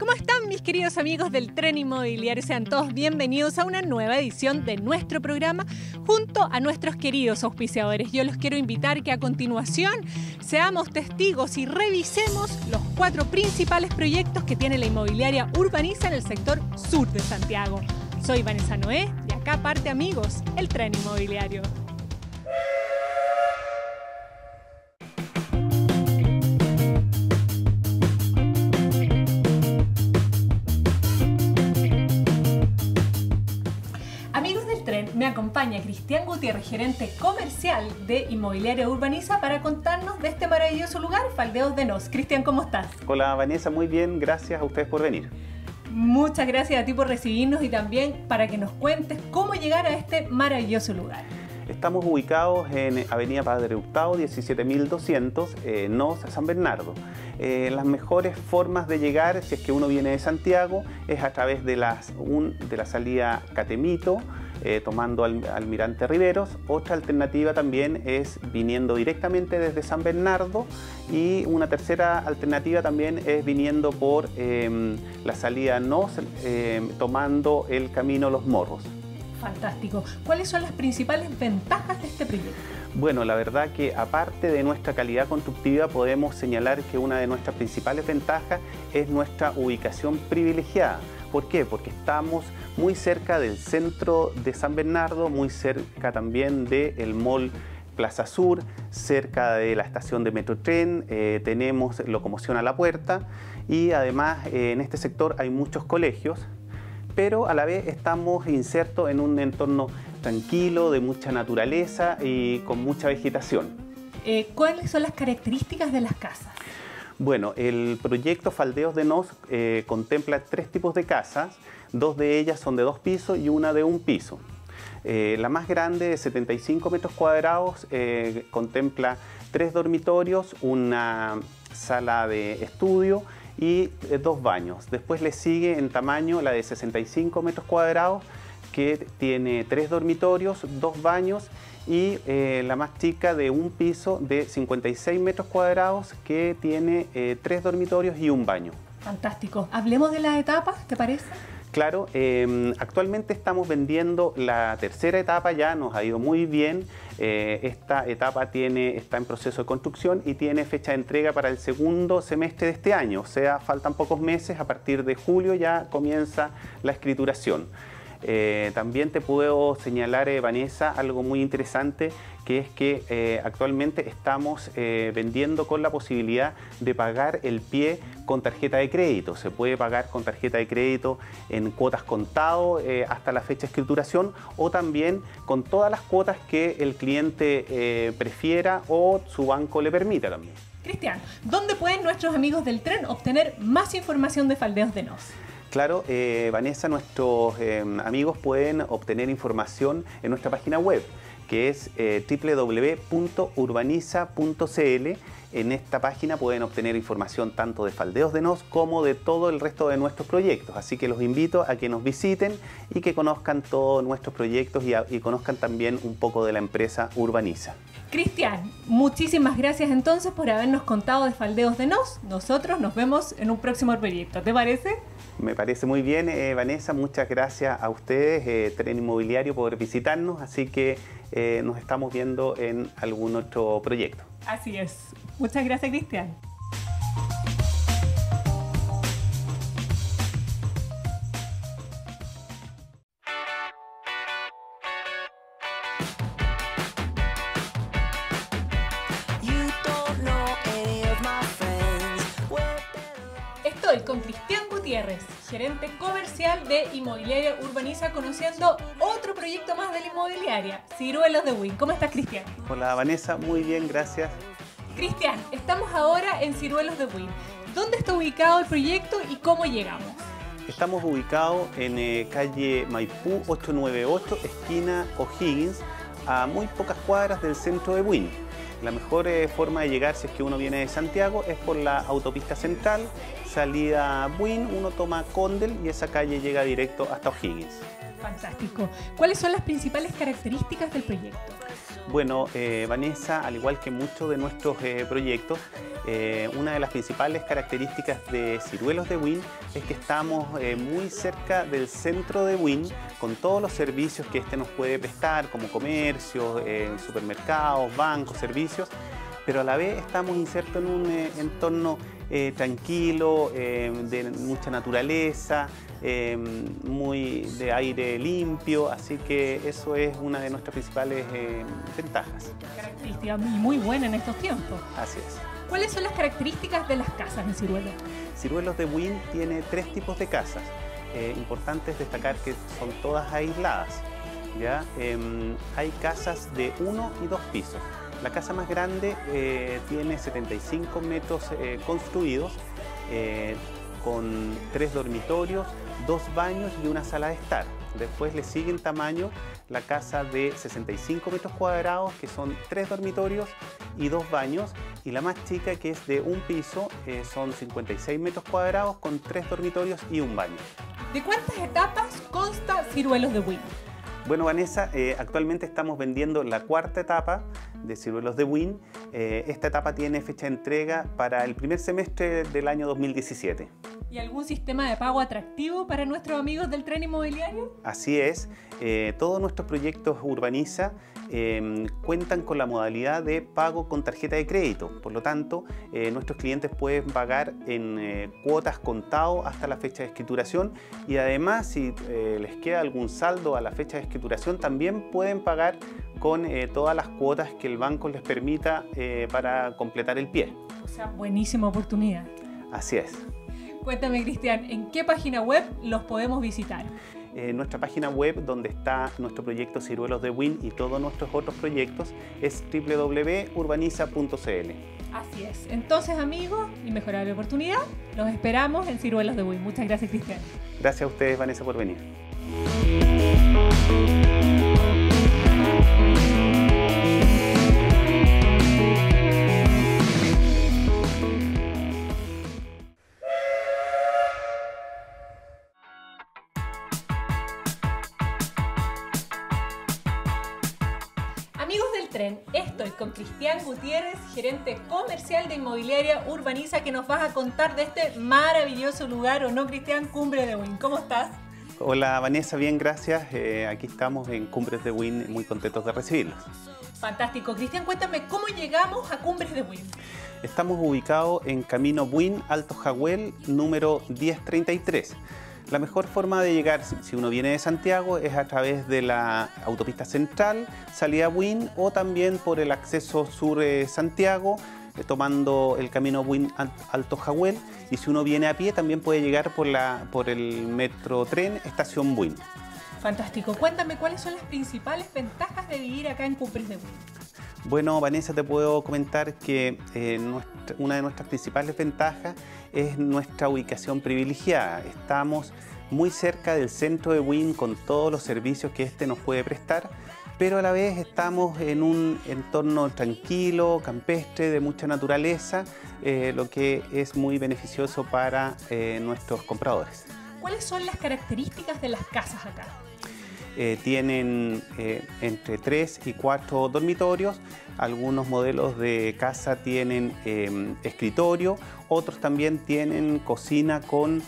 ¿Cómo están mis queridos amigos del Tren Inmobiliario? Sean todos bienvenidos a una nueva edición de nuestro programa junto a nuestros queridos auspiciadores. Yo los quiero invitar que a continuación seamos testigos y revisemos los 4 principales proyectos que tiene la inmobiliaria Urbaniza en el sector sur de Santiago. Soy Vanessa Noé y acá parte, amigos, el Tren Inmobiliario. Me acompaña Cristian Gutiérrez, gerente comercial de Inmobiliaria Urbaniza, para contarnos de este maravilloso lugar, Faldeos de NOS. Cristian, ¿cómo estás? Hola Vanessa, muy bien, gracias a ustedes por venir. Muchas gracias a ti por recibirnos y también para que nos cuentes cómo llegar a este maravilloso lugar. Estamos ubicados en Avenida Padre Hurtado, 17.200, NOS, San Bernardo. Las mejores formas de llegar, si es que uno viene de Santiago, es a través de la salida Catemito, tomando Almirante Riveros. Otra alternativa también es viniendo directamente desde San Bernardo, y una tercera alternativa también es viniendo por la salida NOS, tomando el camino Los Morros. Fantástico. ¿Cuáles son las principales ventajas de este proyecto? Bueno, la verdad que aparte de nuestra calidad constructiva, podemos señalar que una de nuestras principales ventajas es nuestra ubicación privilegiada. ¿Por qué? Porque estamos muy cerca del centro de San Bernardo, muy cerca también del Mall Plaza Sur, cerca de la estación de Metrotren, tenemos locomoción a la puerta, y además en este sector hay muchos colegios, pero a la vez estamos insertos en un entorno tranquilo, de mucha naturaleza y con mucha vegetación. ¿Cuáles son las características de las casas? Bueno, el proyecto Faldeos de NOS contempla 3 tipos de casas, 2 de ellas son de 2 pisos y una de 1 piso. La más grande, de 75 metros cuadrados, contempla 3 dormitorios, una sala de estudio y 2 baños. Después le sigue en tamaño la de 65 metros cuadrados, que tiene 3 dormitorios, 2 baños, y la más chica, de 1 piso, de 56 metros cuadrados, que tiene 3 dormitorios y 1 baño. Fantástico. Hablemos de las etapas, ¿te parece? Claro, actualmente estamos vendiendo la tercera etapa, ya nos ha ido muy bien. Esta etapa está en proceso de construcción y tiene fecha de entrega para el segundo semestre de este año, o sea, faltan pocos meses. A partir de julio ya comienza la escrituración. También te puedo señalar, Vanessa, algo muy interesante, que es que actualmente estamos vendiendo con la posibilidad de pagar el pie con tarjeta de crédito. Se puede pagar con tarjeta de crédito en cuotas contado hasta la fecha de escrituración, o también con todas las cuotas que el cliente prefiera o su banco le permita también. Cristian, ¿dónde pueden nuestros amigos del Tren obtener más información de Faldeos de NOS? Claro, Vanessa, nuestros amigos pueden obtener información en nuestra página web, que es www.urbaniza.cl. En esta página pueden obtener información tanto de Faldeos de NOS como de todo el resto de nuestros proyectos. Así que los invito a que nos visiten y que conozcan todos nuestros proyectos y conozcan también un poco de la empresa Urbaniza. Cristian, muchísimas gracias entonces por habernos contado de Faldeos de NOS. Nosotros nos vemos en un próximo proyecto, ¿te parece? Me parece muy bien, Vanessa. Muchas gracias a ustedes, Tren Inmobiliario, por visitarnos. Así que nos estamos viendo en algún otro proyecto. Así es. Muchas gracias, Cristian. Estoy con Cristian Gutiérrez, gerente comercial de Inmobiliaria Urbaniza, conociendo otro proyecto más de la inmobiliaria, Ciruelos de Buin. ¿Cómo estás, Cristian? Hola, Vanessa. Muy bien, gracias. Cristian, estamos ahora en Ciruelos de Buin. ¿Dónde está ubicado el proyecto y cómo llegamos? Estamos ubicados en calle Maipú 898, esquina O'Higgins, a muy pocas cuadras del centro de Buin. La mejor forma de llegar, si es que uno viene de Santiago, es por la autopista central, salida Buin, uno toma Condel y esa calle llega directo hasta O'Higgins. Fantástico. ¿Cuáles son las principales características del proyecto? Bueno, Vanessa, al igual que muchos de nuestros proyectos, una de las principales características de Ciruelos de Buin es que estamos muy cerca del centro de Buin, con todos los servicios que este nos puede prestar, como comercios, supermercados, bancos, servicios, pero a la vez estamos insertos en un entorno tranquilo, de mucha naturaleza, muy de aire limpio, así que eso es una de nuestras principales ventajas. Característica muy buena en estos tiempos. Así es. ¿Cuáles son las características de las casas en Ciruelos? Ciruelos de Buin tiene 3 tipos de casas. Importante es destacar que son todas aisladas, ¿ya? Hay casas de 1 y 2 pisos. La casa más grande tiene 75 metros construidos, con 3 dormitorios, 2 baños y una sala de estar. Después le sigue en tamaño la casa de 65 metros cuadrados, que son 3 dormitorios y 2 baños. Y la más chica, que es de 1 piso, son 56 metros cuadrados con 3 dormitorios y 1 baño. ¿De cuántas etapas consta Ciruelos de Buin? Bueno, Vanessa, actualmente estamos vendiendo la 4.ª etapa de Ciruelos de Buin. Esta etapa tiene fecha de entrega para el primer semestre del año 2017. ¿Y algún sistema de pago atractivo para nuestros amigos del Tren Inmobiliario? Así es. Todos nuestros proyectos Urbaniza cuentan con la modalidad de pago con tarjeta de crédito. Por lo tanto, nuestros clientes pueden pagar en cuotas contado hasta la fecha de escrituración, y además, si les queda algún saldo a la fecha de escrituración, también pueden pagar con todas las cuotas que el banco les permita para completar el pie. O sea, buenísima oportunidad. Así es. Cuéntame, Cristian, ¿en qué página web los podemos visitar? Nuestra página web, donde está nuestro proyecto Ciruelos de Buin y todos nuestros otros proyectos, es www.urbaniza.cl. Así es. Entonces, amigos, inmejorable oportunidad, los esperamos en Ciruelos de Buin. Muchas gracias, Cristian. Gracias a ustedes, Vanessa, por venir. Amigos del Tren, estoy con Cristian Gutiérrez, gerente comercial de Inmobiliaria Urbaniza, que nos vas a contar de este maravilloso lugar, ¿o no, Cristian? Cumbres de Buin. ¿Cómo estás? Hola, Vanessa, bien, gracias. Aquí estamos en Cumbres de Buin, muy contentos de recibirlos. Fantástico. Cristian, cuéntame, ¿cómo llegamos a Cumbres de Buin? Estamos ubicados en Camino Buin, Alto Jagüel, número 1033. La mejor forma de llegar, si uno viene de Santiago, es a través de la autopista central, salida Buin, o también por el acceso sur de Santiago, tomando el camino Buin Alto Jagüel. Y si uno viene a pie, también puede llegar por el Metrotren, estación Buin. Fantástico. Cuéntame, ¿cuáles son las principales ventajas de vivir acá en Cumbres de Buin? Bueno, Vanessa, te puedo comentar que una de nuestras principales ventajas es nuestra ubicación privilegiada. Estamos muy cerca del centro de Buin, con todos los servicios que este nos puede prestar, pero a la vez estamos en un entorno tranquilo, campestre, de mucha naturaleza, lo que es muy beneficioso para nuestros compradores. ¿Cuáles son las características de las casas acá? Tienen entre 3 y 4 dormitorios. Algunos modelos de casa tienen escritorio, otros también tienen cocina con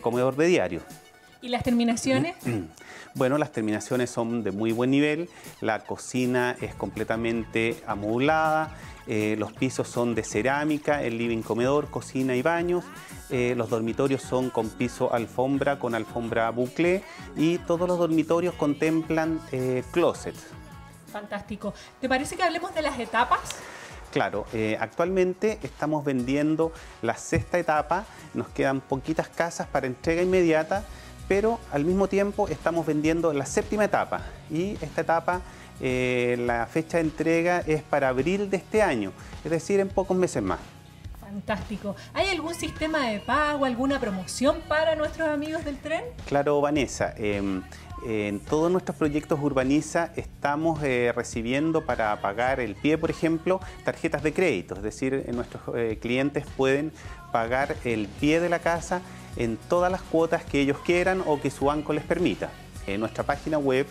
comedor de diario. ¿Y las terminaciones? Bueno, las terminaciones son de muy buen nivel. La cocina es completamente amoblada. Los pisos son de cerámica, el living, comedor, cocina y baños. Los dormitorios son con piso alfombra, con alfombra buclé, y todos los dormitorios contemplan closet. Fantástico. ¿Te parece que hablemos de las etapas? Claro, actualmente estamos vendiendo la 6.ª etapa. Nos quedan poquitas casas para entrega inmediata, pero al mismo tiempo estamos vendiendo la 7.ª etapa, y esta etapa, la fecha de entrega es para abril de este año, es decir, en pocos meses más. Fantástico. ¿Hay algún sistema de pago, alguna promoción para nuestros amigos del Tren? Claro, Vanessa. En todos nuestros proyectos Urbaniza estamos recibiendo, para pagar el pie, por ejemplo, tarjetas de crédito. Es decir, nuestros clientes pueden pagar el pie de la casa en todas las cuotas que ellos quieran o que su banco les permita. En nuestra página web,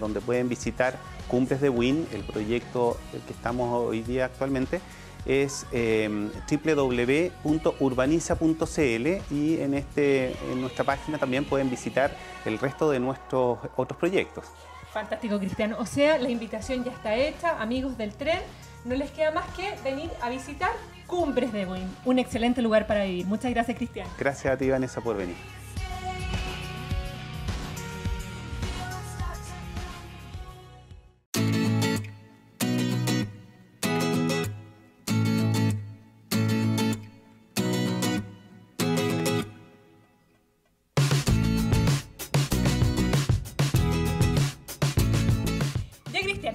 donde pueden visitar Cumbres de Buin, el proyecto en el que estamos hoy día actualmente, es www.urbaniza.cl, y en nuestra página también pueden visitar el resto de nuestros otros proyectos. Fantástico, Cristian. O sea, la invitación ya está hecha, amigos del tren. No les queda más que venir a visitar Cumbres de Buin, un excelente lugar para vivir. Muchas gracias, Cristian. Gracias a ti, Vanessa, por venir.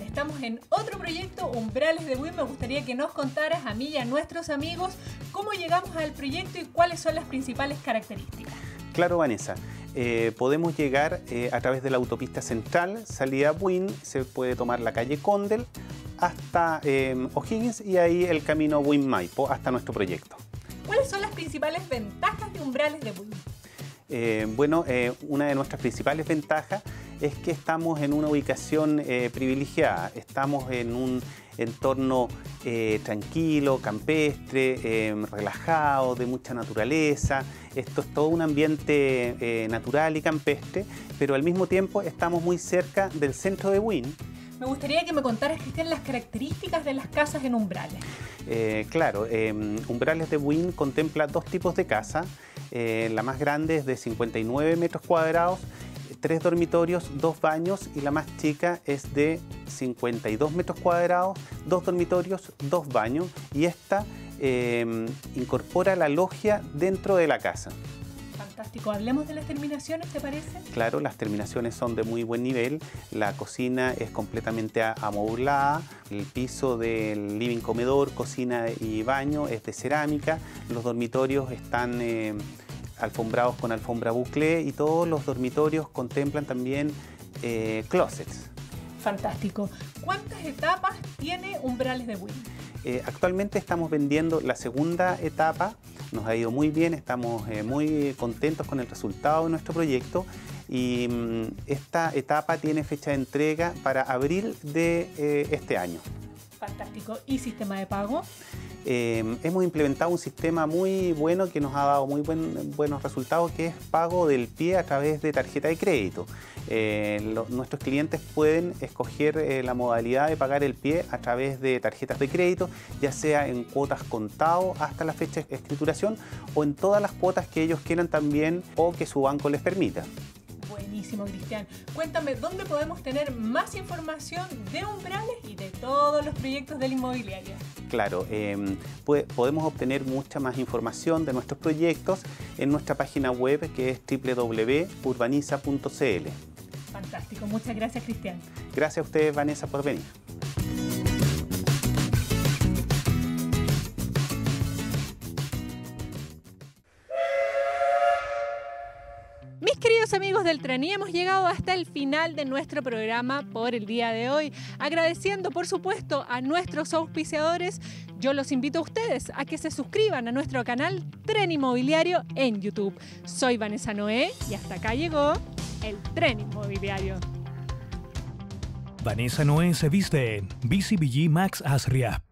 Estamos en otro proyecto, Umbrales de Buin. Me gustaría que nos contaras a mí y a nuestros amigos cómo llegamos al proyecto y cuáles son las principales características. Claro, Vanessa. Podemos llegar a través de la autopista central, salida Buin, se puede tomar la calle Condel hasta O'Higgins y ahí el camino Buin-Maipo hasta nuestro proyecto. ¿Cuáles son las principales ventajas de Umbrales de Buin? Una de nuestras principales ventajas es que estamos en una ubicación privilegiada, estamos en un entorno tranquilo, campestre, relajado, de mucha naturaleza. Esto es todo un ambiente natural y campestre, pero al mismo tiempo estamos muy cerca del centro de Buin. Me gustaría que me contaras, Cristian, las características de las casas en Umbrales. Umbrales de Buin contempla dos tipos de casas. La más grande es de 59 metros cuadrados, 3 dormitorios, 2 baños, y la más chica es de 52 metros cuadrados, 2 dormitorios, 2 baños, y esta incorpora la loggia dentro de la casa. Fantástico. Hablemos de las terminaciones, ¿te parece? Claro, las terminaciones son de muy buen nivel. La cocina es completamente amoblada. El piso del living, comedor, cocina y baño es de cerámica. Los dormitorios están alfombrados con alfombra buclé y todos los dormitorios contemplan también closets. Fantástico. ¿Cuántas etapas tiene Umbrales de Buin? Actualmente estamos vendiendo la segunda etapa. Nos ha ido muy bien, estamos muy contentos con el resultado de nuestro proyecto, y esta etapa tiene fecha de entrega para abril de este año. Fantástico. ¿Y sistema de pago? Hemos implementado un sistema muy bueno que nos ha dado muy buenos resultados, que es pago del pie a través de tarjeta de crédito. Nuestros clientes pueden escoger la modalidad de pagar el pie a través de tarjetas de crédito, ya sea en cuotas contado hasta la fecha de escrituración o en todas las cuotas que ellos quieran también o que su banco les permita. Buenísimo, Cristian. Cuéntame, ¿dónde podemos tener más información de Umbrales y de todos los proyectos de la inmobiliaria? Claro, podemos obtener mucha más información de nuestros proyectos en nuestra página web, que es www.urbaniza.cl. Fantástico. Muchas gracias, Cristian. Gracias a ustedes, Vanessa, por venir. Amigos del tren, y hemos llegado hasta el final de nuestro programa por el día de hoy, agradeciendo por supuesto a nuestros auspiciadores. Yo los invito a ustedes a que se suscriban a nuestro canal Tren Inmobiliario en YouTube. Soy Vanessa Noé y hasta acá llegó el Tren Inmobiliario. Vanessa Noé se viste en BCBG Max Azria.